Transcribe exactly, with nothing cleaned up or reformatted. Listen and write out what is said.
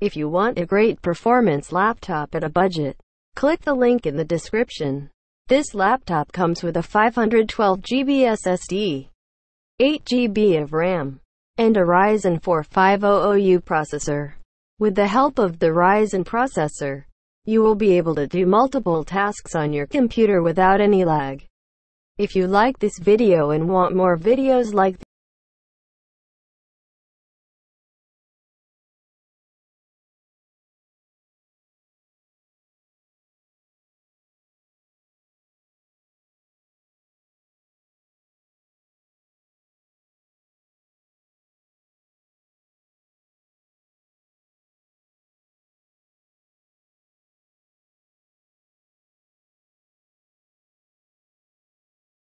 If you want a great performance laptop at a budget, click the link in the description. This laptop comes with a five hundred twelve gigabyte S S D, eight gigabytes of RAM, and a Ryzen four five hundred U processor. With the help of the Ryzen processor, you will be able to do multiple tasks on your computer without any lag. If you like this video and want more videos like this,